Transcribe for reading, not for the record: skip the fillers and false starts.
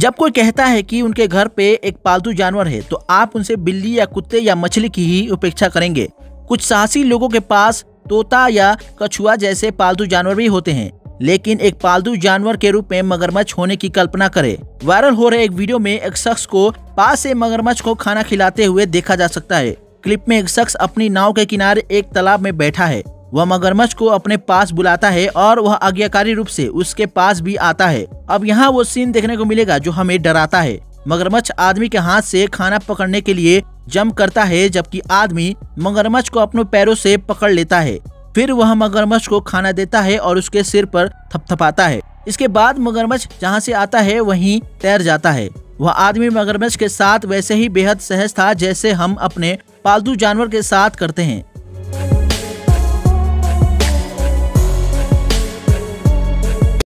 जब कोई कहता है कि उनके घर पे एक पालतू जानवर है तो आप उनसे बिल्ली या कुत्ते या मछली की ही उपेक्षा करेंगे। कुछ साहसी लोगों के पास तोता या कछुआ जैसे पालतू जानवर भी होते हैं, लेकिन एक पालतू जानवर के रूप में मगरमच्छ होने की कल्पना करें। वायरल हो रहे एक वीडियो में एक शख्स को पास से मगरमच्छ को खाना खिलाते हुए देखा जा सकता है। क्लिप में एक शख्स अपनी नाव के किनारे एक तालाब में बैठा है। वह मगरमच्छ को अपने पास बुलाता है और वह आज्ञाकारी रूप से उसके पास भी आता है। अब यहाँ वो सीन देखने को मिलेगा जो हमें डराता है। मगरमच्छ आदमी के हाथ से खाना पकड़ने के लिए जंप करता है, जबकि आदमी मगरमच्छ को अपने पैरों से पकड़ लेता है। फिर वह मगरमच्छ को खाना देता है और उसके सिर पर थपथपाता है। इसके बाद मगरमच्छ जहाँ से आता है वहीं तैर जाता है। वह आदमी मगरमच्छ के साथ वैसे ही बेहद सहज था जैसे हम अपने पालतू जानवर के साथ करते हैं।